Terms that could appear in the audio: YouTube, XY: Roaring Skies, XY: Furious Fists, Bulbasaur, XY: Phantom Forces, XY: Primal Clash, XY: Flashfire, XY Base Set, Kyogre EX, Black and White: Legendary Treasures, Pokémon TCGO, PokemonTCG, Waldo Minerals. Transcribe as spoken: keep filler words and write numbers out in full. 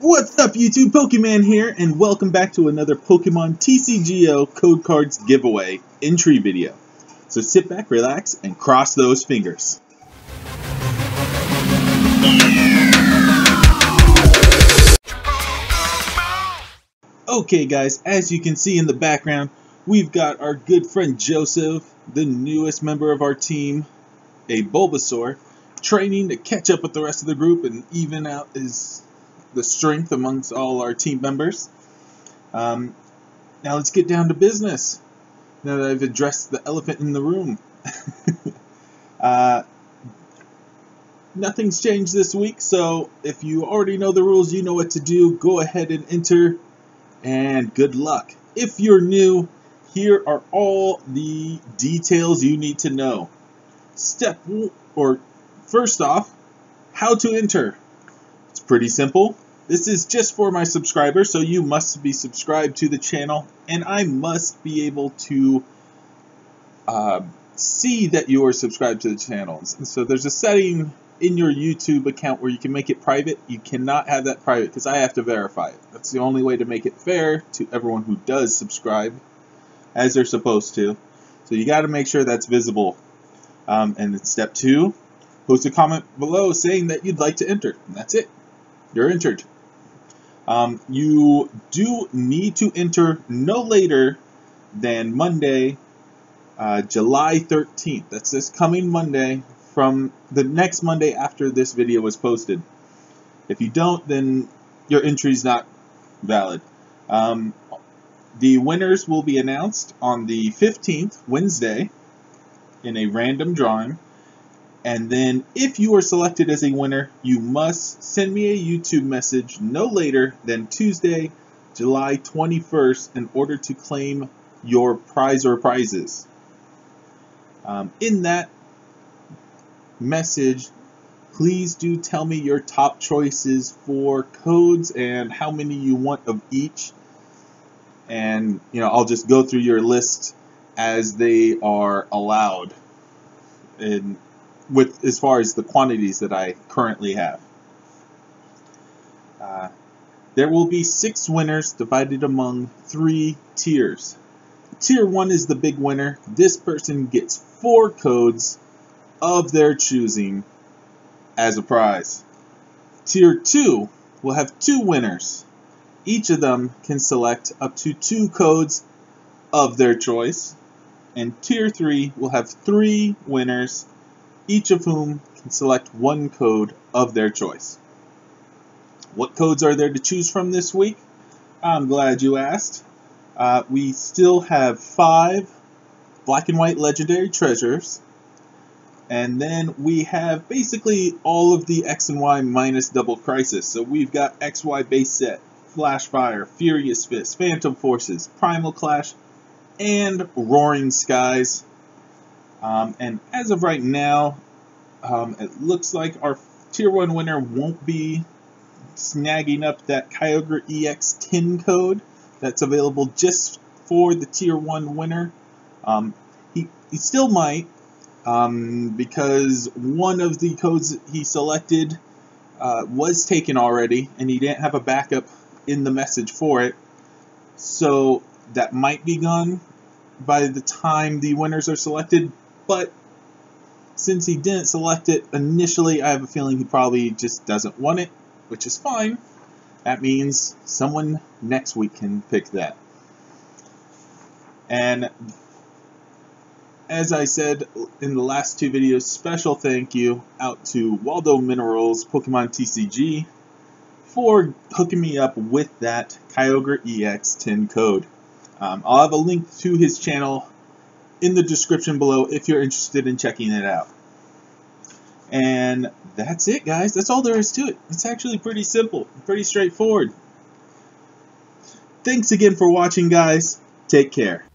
What's up, YouTube? Pokemon here, and welcome back to another Pokemon T C G O Code Cards Giveaway entry video. So sit back, relax, and cross those fingers. Okay guys, as you can see in the background, we've got our good friend Joseph, the newest member of our team, a Bulbasaur, training to catch up with the rest of the group and even out his... the strength amongst all our team members. Um, now let's get down to business. Now that I've addressed the elephant in the room. uh, nothing's changed this week, so if you already know the rules, you know what to do. Go ahead and enter, and good luck. If you're new, here are all the details you need to know. Step one, or first off, how to enter. It's pretty simple. This is just for my subscribers, so you must be subscribed to the channel, and I must be able to uh, see that you are subscribed to the channels. And so there's a setting in your YouTube account where you can make it private. You cannot have that private because I have to verify it. That's the only way to make it fair to everyone who does subscribe, as they're supposed to. So you got to make sure that's visible. Um, and then step two, post a comment below saying that you'd like to enter. And that's it. You're entered. Um, you do need to enter no later than Monday, uh, July thirteenth. That's this coming Monday, from the next Monday after this video was posted. If you don't, then your entry is not valid. Um, the winners will be announced on the fifteenth, Wednesday, in a random drawing. And then if you are selected as a winner, you must send me a YouTube message no later than Tuesday, July twenty-first, in order to claim your prize or prizes. Um, in that message, please do tell me your top choices for codes and how many you want of each. And, you know, I'll just go through your list as they are allowed. And with as far as the quantities that I currently have. Uh, there will be six winners divided among three tiers. Tier one is the big winner. This person gets four codes of their choosing as a prize. Tier two will have two winners. Each of them can select up to two codes of their choice. And tier three will have three winners, each of whom can select one code of their choice. What codes are there to choose from this week? I'm glad you asked. Uh, we still have five Black and White Legendary Treasures, and then we have basically all of the X and Y minus Double Crisis. So we've got X Y Base Set, Flashfire, Furious Fists, Phantom Forces, Primal Clash, and Roaring Skies. Um, and as of right now, um, it looks like our Tier one winner won't be snagging up that Kyogre E X tin code that's available just for the Tier one winner. Um, he, he still might, um, because one of the codes he selected uh, was taken already, and he didn't have a backup in the message for it. So that might be gone by the time the winners are selected. But since he didn't select it initially, I have a feeling he probably just doesn't want it, which is fine. That means someone next week can pick that. And as I said in the last two videos, special thank you out to Waldo Minerals, Pokemon T C G, for hooking me up with that Kyogre E X tin code. Um, I'll have a link to his channel in the description below if you're interested in checking it out. And that's it, guys. That's all there is to it. It's actually pretty simple, pretty straightforward. Thanks again for watching, guys. Take care.